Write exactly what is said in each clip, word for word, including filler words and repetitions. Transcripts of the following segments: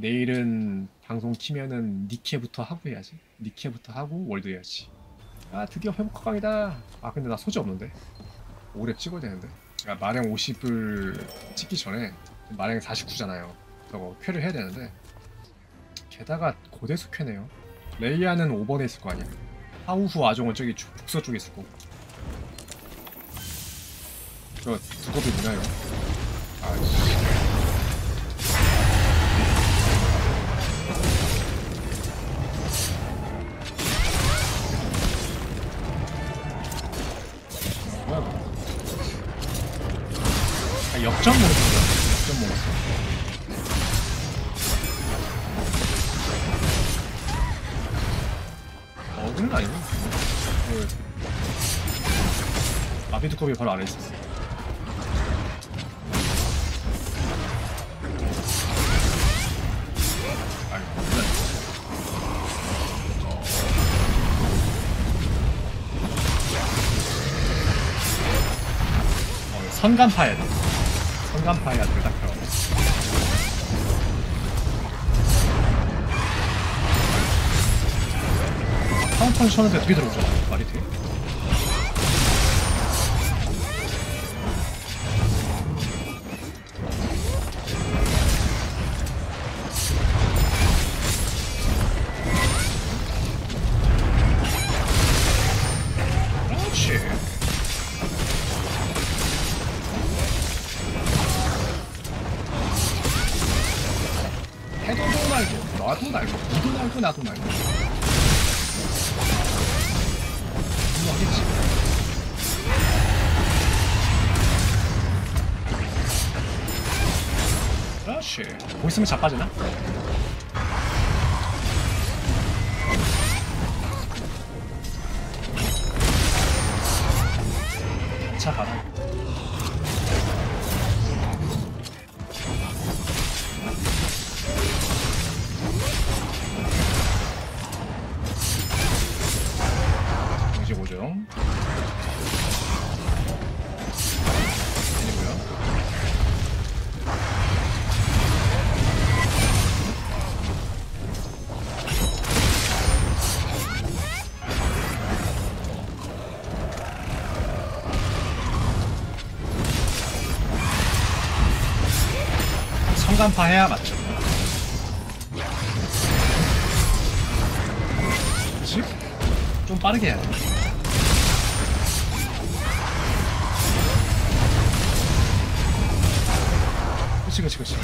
내일은 방송 키면은 니케부터 하고 해야지. 니케부터 하고 월드 해야지. 아 드디어 회복화강이다. 아 근데 나 소지 없는데 오래 찍어야 되는데. 그러니까 마량 오십을 찍기 전에 마량 사십구잖아요 저거 쾌를 해야 되는데, 게다가 고대수 쾌네요. 레이아는 오 번에 있을 거 아니야. 하우후 아종은 저기 북서쪽에 있을 거고. 저 두꺼비 뭐나요? 아 역전 먹었어. 역전 먹었어. 어, 그런 거 아니야? 마비두컵이 바로 아래 있었어. 아니, 몰라. 어, 선간 파야 돼. 선간파야 돼, 딱 들어. 카운터를 쳤는데 어떻게 들어오죠? 말이 돼? 나도 날고, 너도 날고, 나도 날고. 이거 어딨지? 그렇지. 뭐 있으면 자빠지나? 차 가라. 선간파 해야 맞죠? 그치? 좀 빠르게 해야 돼. 그치 그치 그치.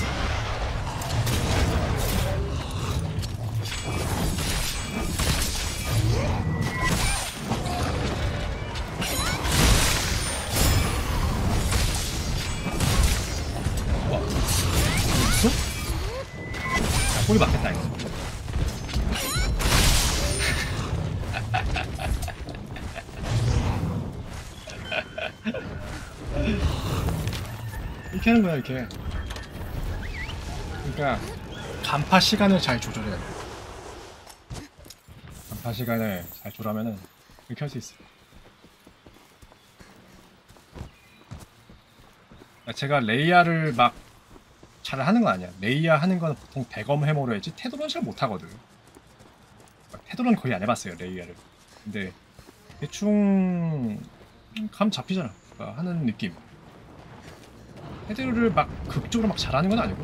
꼬리 맞겠다 이거. 이렇게 하는 거야 이렇게. 그러니까 간파 시간을 잘 조절해야 돼. 간파 시간을 잘 조절하면은 이렇게 할 수 있어. 제가 레이아를 막 잘 하는 건 아니야. 레이아 하는 건 보통 백엄 해머로 해야지 테도론 잘 못하거든. 테도론 거의 안 해봤어요 레이아를. 근데 대충 감 잡히잖아. 그러니까 하는 느낌. 테도론을 막 극적으로 막 잘하는 건 아니고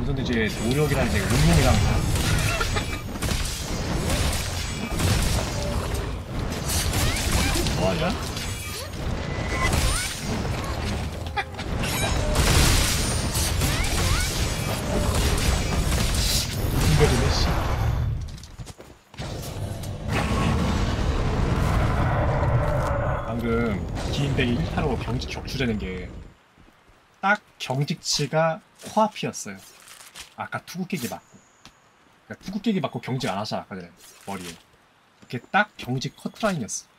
우선 이제 노력이랑 이제 운명이랑 뭐하냐? 방금 기인백이 일 타로 경직 격추되는 게 딱 경직치가 코앞이었어요. 아까 투구 깨기 맞고, 그러니까 투구 깨기 맞고 경직 안 하자 아까 전에 머리에. 그게 딱 경직 커트라인이었어.